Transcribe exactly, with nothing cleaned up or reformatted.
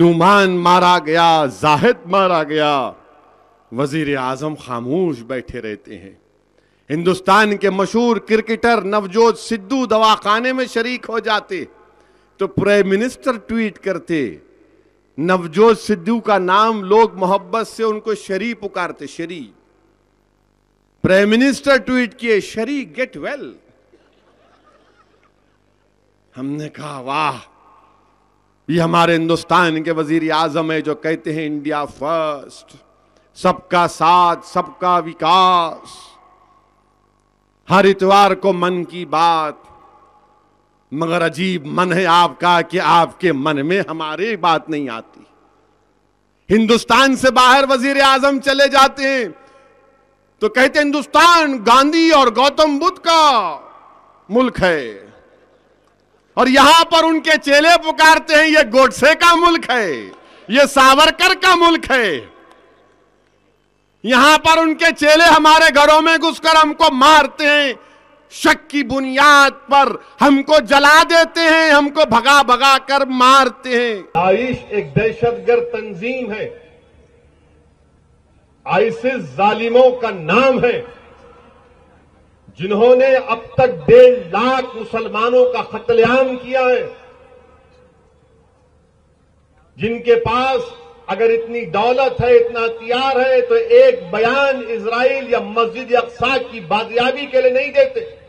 नूमान मारा गया, जाहिद मारा गया, वजीर आजम खामोश बैठे रहते हैं। हिंदुस्तान के मशहूर क्रिकेटर नवजोत सिद्धू दवाखाने में शरीक हो जाते तो प्राइम मिनिस्टर ट्वीट करते, नवजोत सिद्धू का नाम लोग मोहब्बत से उनको शरी पुकारते, शरी। प्राइम मिनिस्टर ट्वीट किए, शरी गेट वेल। हमने कहा वाह, ये हमारे हिंदुस्तान के वजीर आजम है जो कहते हैं इंडिया फर्स्ट, सबका साथ, सबका विकास, हर इतवार को मन की बात। मगर अजीब मन है आपका कि आपके मन में हमारी बात नहीं आती। हिंदुस्तान से बाहर वजीर आजम चले जाते हैं तो कहते हिंदुस्तान गांधी और गौतम बुद्ध का मुल्क है, और यहां पर उनके चेले पुकारते हैं यह गोडसे का मुल्क है, यह सावरकर का मुल्क है। यहां पर उनके चेले हमारे घरों में घुसकर हमको मारते हैं, शक की बुनियाद पर हमको जला देते हैं, हमको भगा भगा कर मारते हैं। आईएस एक दहशतगर्द तंजीम है, आईएस जालिमों का नाम है, जिन्होंने अब तक डेढ़ लाख मुसलमानों का कत्लेआम किया है, जिनके पास अगर इतनी दौलत है, इतना हथियार है, तो एक बयान इजराइल या मस्जिद अक्सा की बाजियाबी के लिए नहीं देते।